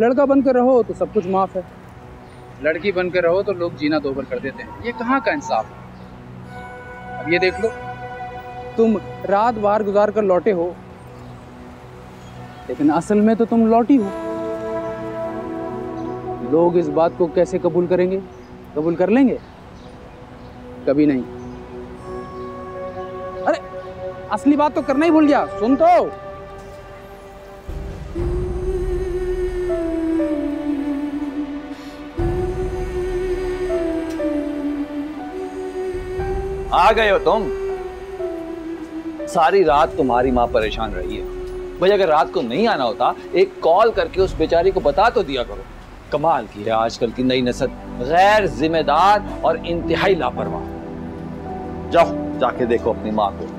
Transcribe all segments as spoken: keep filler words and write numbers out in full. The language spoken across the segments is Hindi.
लड़का बनकर रहो तो सब कुछ माफ़ है, लड़की बनकर रहो तो लोग जीना दोबर कर देते हैं। ये कहाँ का इंसाफ है? अब ये देख लो, तुम रात बार गुजार कर लौटे हो, लेकिन असल में तो तुम लौटी हो। लोग इस बात को कैसे कबूल करेंगे? कबूल कर लेंगे? कभी नहीं। अरे असली बात तो करना ही भूल गया, सुन तो। आ गए हो तुम। सारी रात तुम्हारी माँ परेशान रही है। भाई अगर रात को नहीं आना होता, एक कॉल करके उस बेचारी को बता तो दिया करो। कमाल की है आजकल की नई नस्ल, गैर जिम्मेदार और इंतहाई लापरवाह। जाओ जाके देखो अपनी माँ को।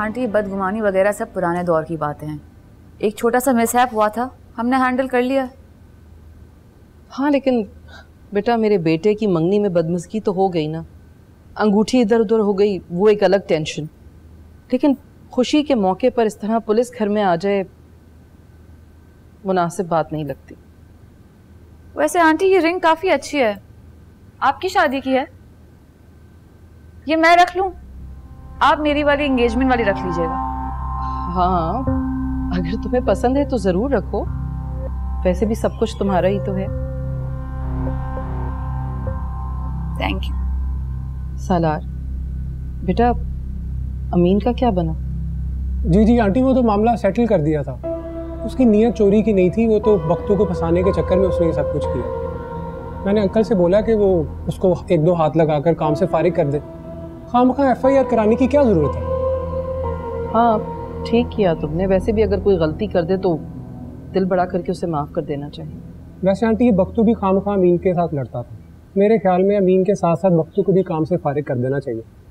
आंटी, बदगुमानी वगैरह सब पुराने दौर की बातें हैं। एक छोटा सा मिसहैप हुआ था, हमने हैंडल कर लिया। हाँ लेकिन बेटा, मेरे बेटे की मंगनी में बदमज़गी तो हो गई ना, अंगूठी इधर उधर हो गई, वो एक अलग टेंशन। लेकिन खुशी के मौके पर इस तरह पुलिस घर में आ जाए, मुनासिब बात नहीं लगती। वैसे आंटी ये रिंग काफ़ी अच्छी है, आपकी शादी की है। ये मैं रख लूँ, आप मेरी वाली एंगेजमेंट वाली रख लीजिएगा। हाँ अगर तुम्हें पसंद है तो जरूर रखो, वैसे भी सब कुछ तुम्हारा ही तो है। Thank you. सालार बेटा, अमीन का क्या बना? जी जी आंटी, वो तो मामला सेटल कर दिया था। उसकी नीयत चोरी की नहीं थी, वो तो बख्तू को फंसाने के चक्कर में उसने ये सब कुछ किया। मैंने अंकल से बोला कि वो उसको एक दो हाथ लगाकर काम से फारिग कर दे, खामखा एफ आई आर कराने की क्या जरूरत है। हाँ ठीक किया तुमने, वैसे भी अगर कोई गलती कर दे तो दिल बड़ा करके उसे माफ़ कर देना चाहिए। वैसे आंटी, ये बख्तू भी खामखा अमीन के साथ लड़ता था। मेरे ख्याल में अमीन के साथ साथ बख्तू को भी काम से फारिग कर देना चाहिए।